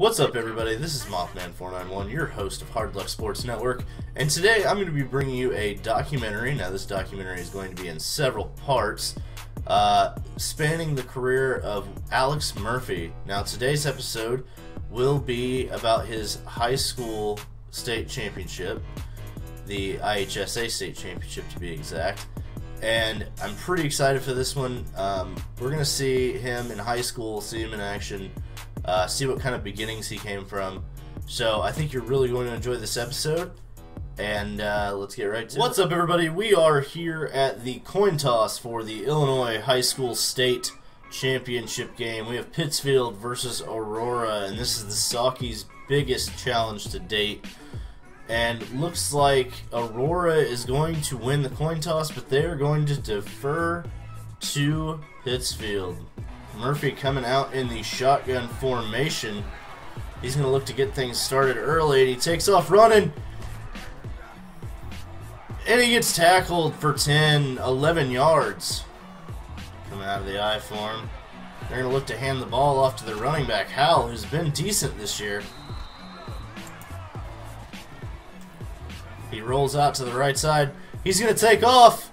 What's up, everybody? This is Mothman491, your host of Hard Luck Sports Network, and today I'm going to be bringing you a documentary. Now, this documentary is going to be in several parts, spanning the career of Alex Murphy. Now, today's episode will be about his high school state championship, the IHSA state championship to be exact, and I'm pretty excited for this one. We're going to see him in high school, see him in action, see what kind of beginnings he came from. So I think you're really going to enjoy this episode, and let's get right to it. What's up, everybody? We are here at the coin toss for the Illinois High School State Championship game. We have Pittsfield versus Aurora, and this is the Saukees' biggest challenge to date. And looks like Aurora is going to win the coin toss, but they are going to defer to Pittsfield. Murphy coming out in the shotgun formation. He's going to look to get things started early, and he takes off running. And he gets tackled for 10, 11 yards. Coming out of the I form. They're going to look to hand the ball off to their running back, Howell, who's been decent this year. He rolls out to the right side. He's going to take off.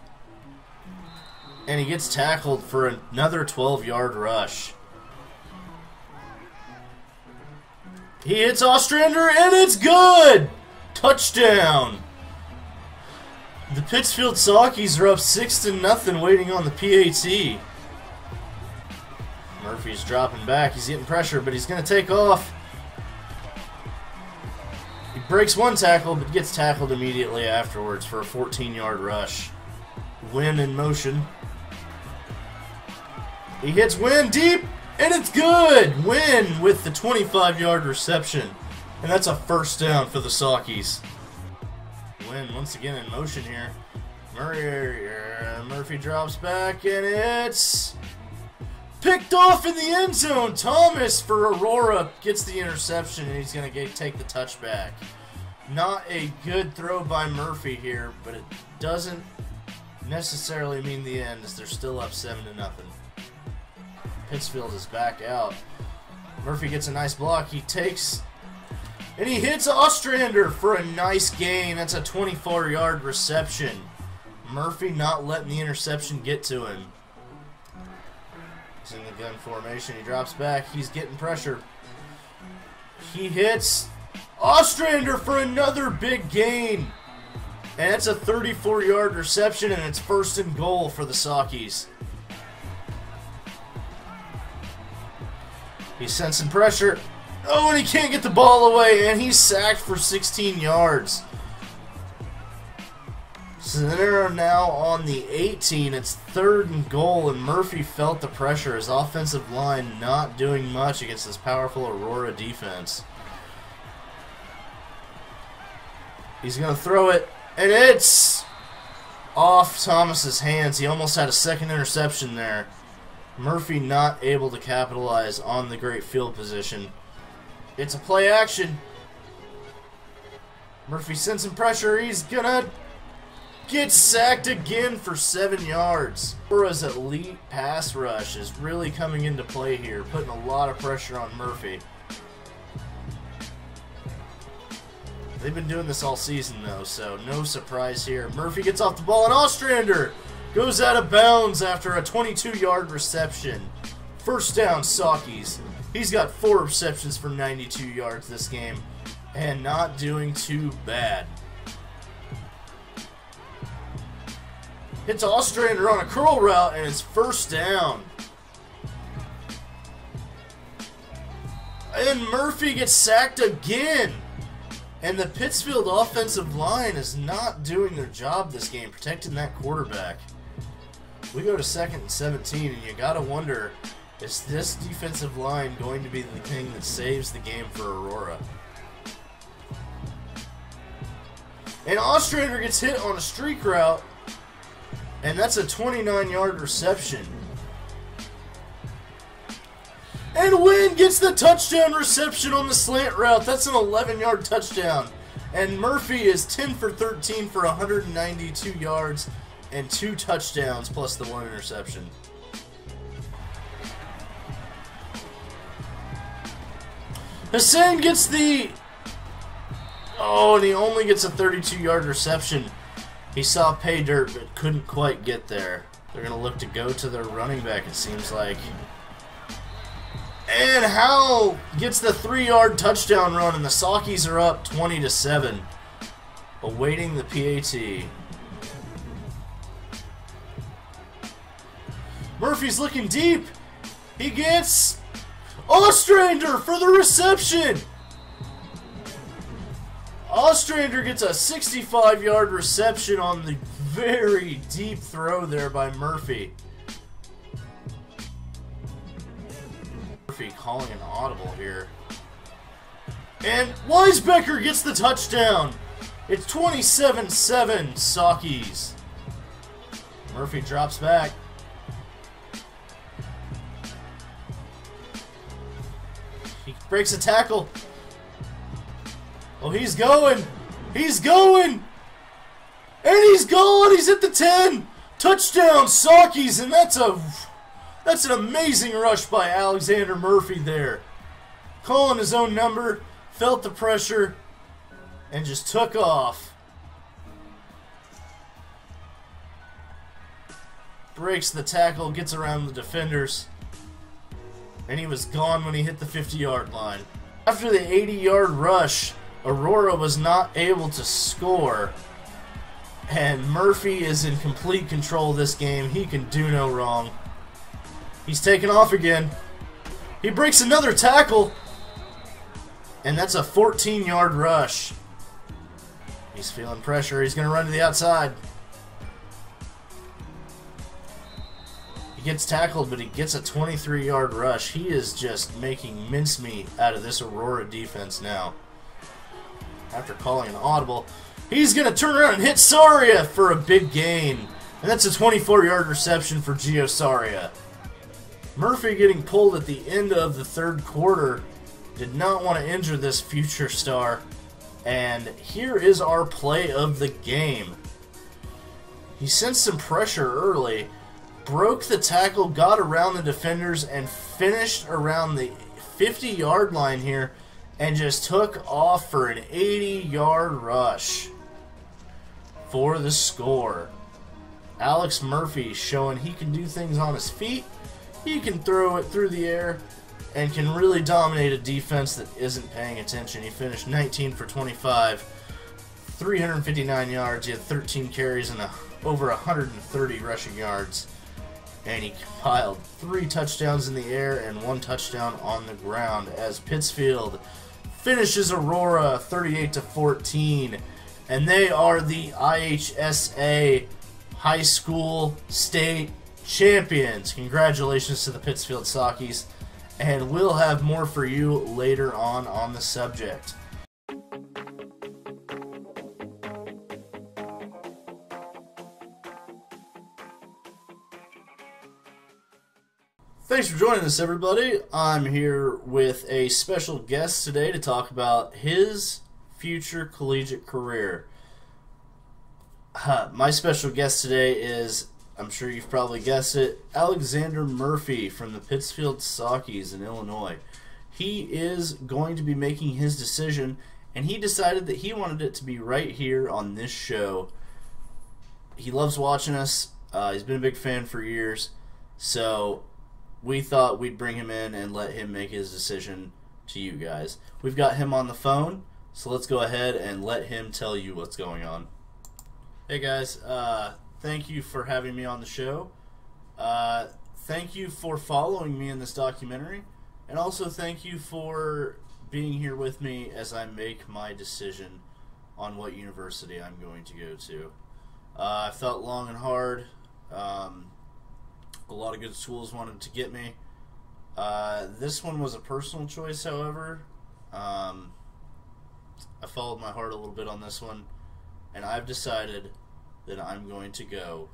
And he gets tackled for another 12-yard rush. He hits Ostrander, and it's good! Touchdown! The Pittsfield Saukees are up 6-0, waiting on the PAT. Murphy's dropping back. He's getting pressure, but he's going to take off. He breaks one tackle, but gets tackled immediately afterwards for a 14-yard rush. Wynn in motion. He hits Wynn deep, and it's good! Wynn with the 25-yard reception. And that's a first down for the Saukees. Wynn once again in motion here. Murphy drops back, and it's picked off in the end zone. Thomas for Aurora gets the interception, and he's going to take the touchback. Not a good throw by Murphy here, but it doesn't necessarily mean the end, as they're still up 7-0. Pittsfield is back out. Murphy gets a nice block. He takes, and he hits Ostrander for a nice gain. That's a 24-yard reception. Murphy not letting the interception get to him. He's in the gun formation. He drops back. He's getting pressure. He hits Ostrander for another big gain. And that's a 34-yard reception, and it's 1st and goal for the Saukees. He's sensing pressure. Oh, and he can't get the ball away, and he's sacked for 16 yards. So they're now on the 18. It's 3rd and goal, and Murphy felt the pressure. His offensive line not doing much against this powerful Aurora defense. He's going to throw it, and it's off Thomas's hands. He almost had a second interception there. Murphy not able to capitalize on the great field position. It's a play action. Murphy sends some pressure. He's gonna get sacked again for 7 yards. Aurora's elite pass rush is really coming into play here, putting a lot of pressure on Murphy. They've been doing this all season, though, so no surprise here. Murphy gets off the ball, and Ostrander goes out of bounds after a 22-yard reception. First down, Saukees. He's got 4 receptions for 92 yards this game, and not doing too bad. Hits Ostrander on a curl route, and it's 1st down. And Murphy gets sacked again. And the Pittsfield offensive line is not doing their job this game, protecting that quarterback. We go to 2nd and 17, and you gotta wonder, is this defensive line going to be the thing that saves the game for Aurora? And Ostrander gets hit on a streak route, and that's a 29-yard reception. And Wynn gets the touchdown reception on the slant route. That's an 11-yard touchdown. And Murphy is 10 for 13 for 192 yards and 2 touchdowns plus the 1 interception. Hussain gets the... Oh, and he only gets a 32-yard reception. He saw pay dirt, but couldn't quite get there. They're going to look to go to their running back, it seems like. And Howell gets the 3-yard touchdown run, and the Saukees are up 20-7, awaiting the PAT. Murphy's looking deep. He gets Ostrander for the reception. Ostrander gets a 65-yard reception on the very deep throw there by Murphy. Murphy calling an audible here. And Weisbecker gets the touchdown. It's 27-7 Saukees. Murphy drops back. He breaks a tackle. Oh, he's going. He's going. And he's gone. He's at the 10. Touchdown, Saukees. And that's an amazing rush by Alexander Murphy there. Calling his own number, felt the pressure, and just took off. Breaks the tackle, gets around the defenders. And he was gone when he hit the 50-yard line. After the 80-yard rush, Aurora was not able to score. And Murphy is in complete control of this game. He can do no wrong. He's taken off again. He breaks another tackle. And that's a 14-yard rush. He's feeling pressure. He's going to run to the outside. He gets tackled, but he gets a 23-yard rush. He is just making mincemeat out of this Aurora defense now. After calling an audible, he's going to turn around and hit Saria for a big gain. And that's a 24-yard reception for Gio Saria. Murphy getting pulled at the end of the third quarter. Did not want to injure this future star. And here is our play of the game. He sensed some pressure early. Broke the tackle, got around the defenders, and finished around the 50-yard line here, and just took off for an 80-yard rush for the score. Alex Murphy showing he can do things on his feet, he can throw it through the air, and can really dominate a defense that isn't paying attention. He finished 19 for 25, 359 yards, he had 13 carries and over 130 rushing yards. And he compiled 3 touchdowns in the air and 1 touchdown on the ground as Pittsfield finishes Aurora 38-14. And they are the IHSA High School State Champions. Congratulations to the Pittsfield Saukees. And we'll have more for you later on the subject. Thanks for joining us, everybody. I'm here with a special guest today to talk about his future collegiate career. My special guest today is, I'm sure you've probably guessed it, Alexander Murphy from the Pittsfield Saukees in Illinois. He is going to be making his decision, and he decided that he wanted it to be right here on this show. He loves watching us. He's been a big fan for years, so we thought we'd bring him in and let him make his decision to you guys. We've got him on the phone, so let's go ahead and let him tell you what's going on. Hey guys, thank you for having me on the show. Thank you for following me in this documentary, and also thank you for being here with me as I make my decision on what university I'm going to go to. I thought long and hard. A lot of good schools wanted to get me. This one was a personal choice, however. I followed my heart a little bit on this one, and I've decided that I'm going to go